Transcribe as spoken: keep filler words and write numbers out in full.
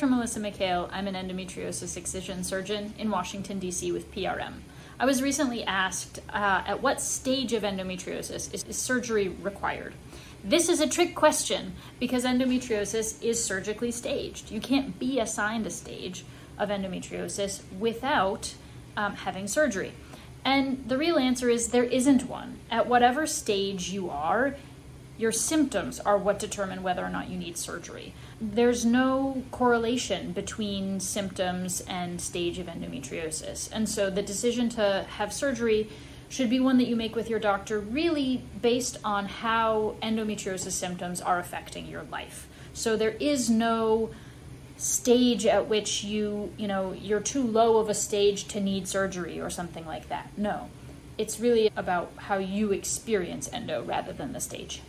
Doctor Melissa McHale. I'm an endometriosis excision surgeon in Washington, D C with P R M. I was recently asked uh, at what stage of endometriosis is, is surgery required? This is a trick question because endometriosis is surgically staged. You can't be assigned a stage of endometriosis without um, having surgery. And the real answer is there isn't one. At whatever stage you are, your symptoms are what determine whether or not you need surgery. There's no correlation between symptoms and stage of endometriosis. And so the decision to have surgery should be one that you make with your doctor really based on how endometriosis symptoms are affecting your life. So there is no stage at which you, you know, you're too low of a stage to need surgery or something like that. No, it's really about how you experience endo rather than the stage.